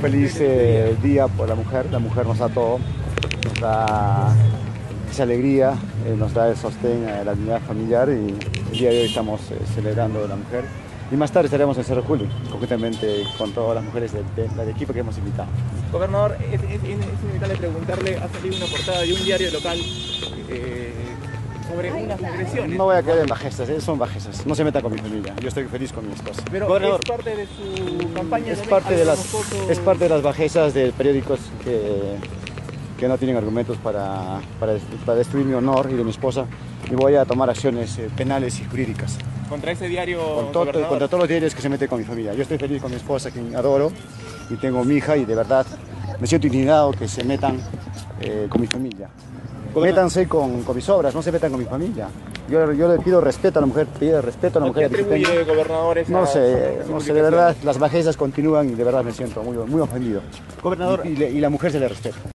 feliz día por la mujer nos da todo, nos da esa alegría, nos da el sostén a la unidad familiar y el día de hoy estamos celebrando a la mujer. Y más tarde estaremos en Cerro Juli, concretamente con todas las mujeres del equipo que hemos invitado. Gobernador, es inevitable preguntarle, ha salido una portada de un diario local sobre unas agresiones. No voy a caer en bajezas, son bajezas. No se metan con mi familia, yo estoy feliz con mi esposa. Pero Gobernador, es parte de su campaña. Es parte de las bajezas de periódicos que no tienen argumentos para destruir mi honor y de mi esposa. Y voy a tomar acciones penales y jurídicas. ¿Contra ese diario, gobernador? Contra todos los diarios que se meten con mi familia. Yo estoy feliz con mi esposa, quien adoro, y tengo mi hija, y de verdad me siento indignado que se metan con mi familia. Métanse con mis obras, no se metan con mi familia. Yo le pido respeto a la mujer, pido respeto a la mujer. ¿Qué atribuye, gobernador, esa, no sé, de verdad, las bajezas continúan y de verdad me siento muy, muy ofendido. Gobernador. Y la mujer se le respeta.